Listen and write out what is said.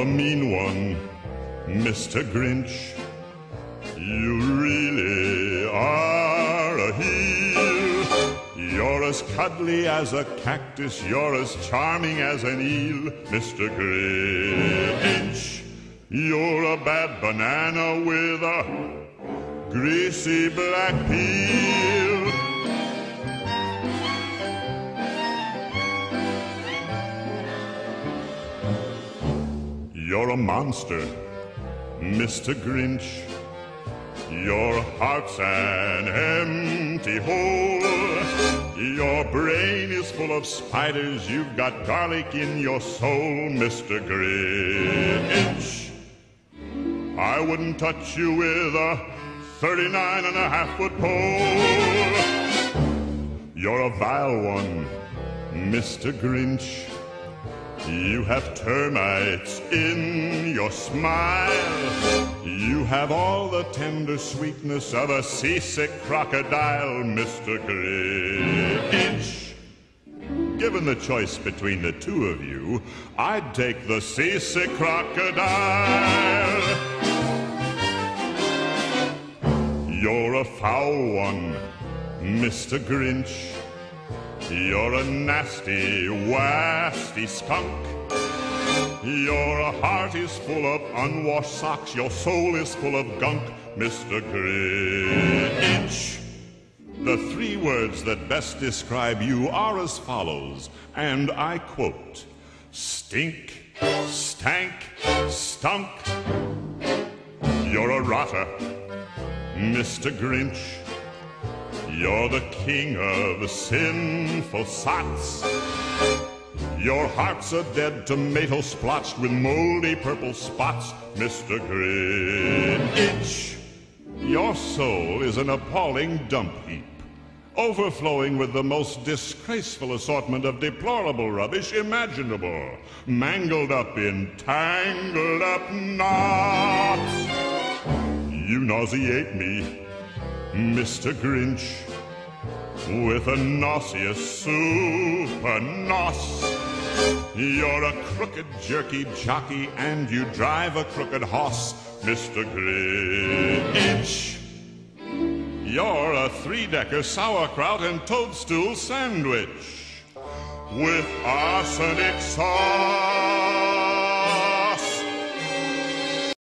a mean one, Mr. Grinch. You really are a heel. You're as cuddly as a cactus, you're as charming as an eel, Mr. Grinch. You're a bad banana with a greasy black peel. You're a monster, Mr. Grinch. Your heart's an empty hole. Your brain is full of spiders. You've got garlic in your soul, Mr. Grinch. I wouldn't touch you with a 39.5-foot pole. You're a vile one, Mr. Grinch. You have termites in your smile. You have all the tender sweetness of a seasick crocodile, Mr. Grinch. Given the choice between the two of you, I'd take the seasick crocodile. You're a foul one, Mr. Grinch. You're a nasty, wasty skunk. Your heart is full of unwashed socks. Your soul is full of gunk, Mr. Grinch. The three words that best describe you are as follows, and I quote: stink, stank, stunk. You're a rotter, Mr. Grinch. You're the king of the sinful sots. Your heart's a dead tomato splotched with moldy purple spots, Mr. Grinch. Your soul is an appalling dump heap, overflowing with the most disgraceful assortment of deplorable rubbish imaginable, mangled up in tangled up knots. You nauseate me, Mr. Grinch, with a nauseous super nos. You're a crooked jerky jockey and you drive a crooked hoss, Mr. Grinch. You're a three-decker sauerkraut and toadstool sandwich with arsenic sauce.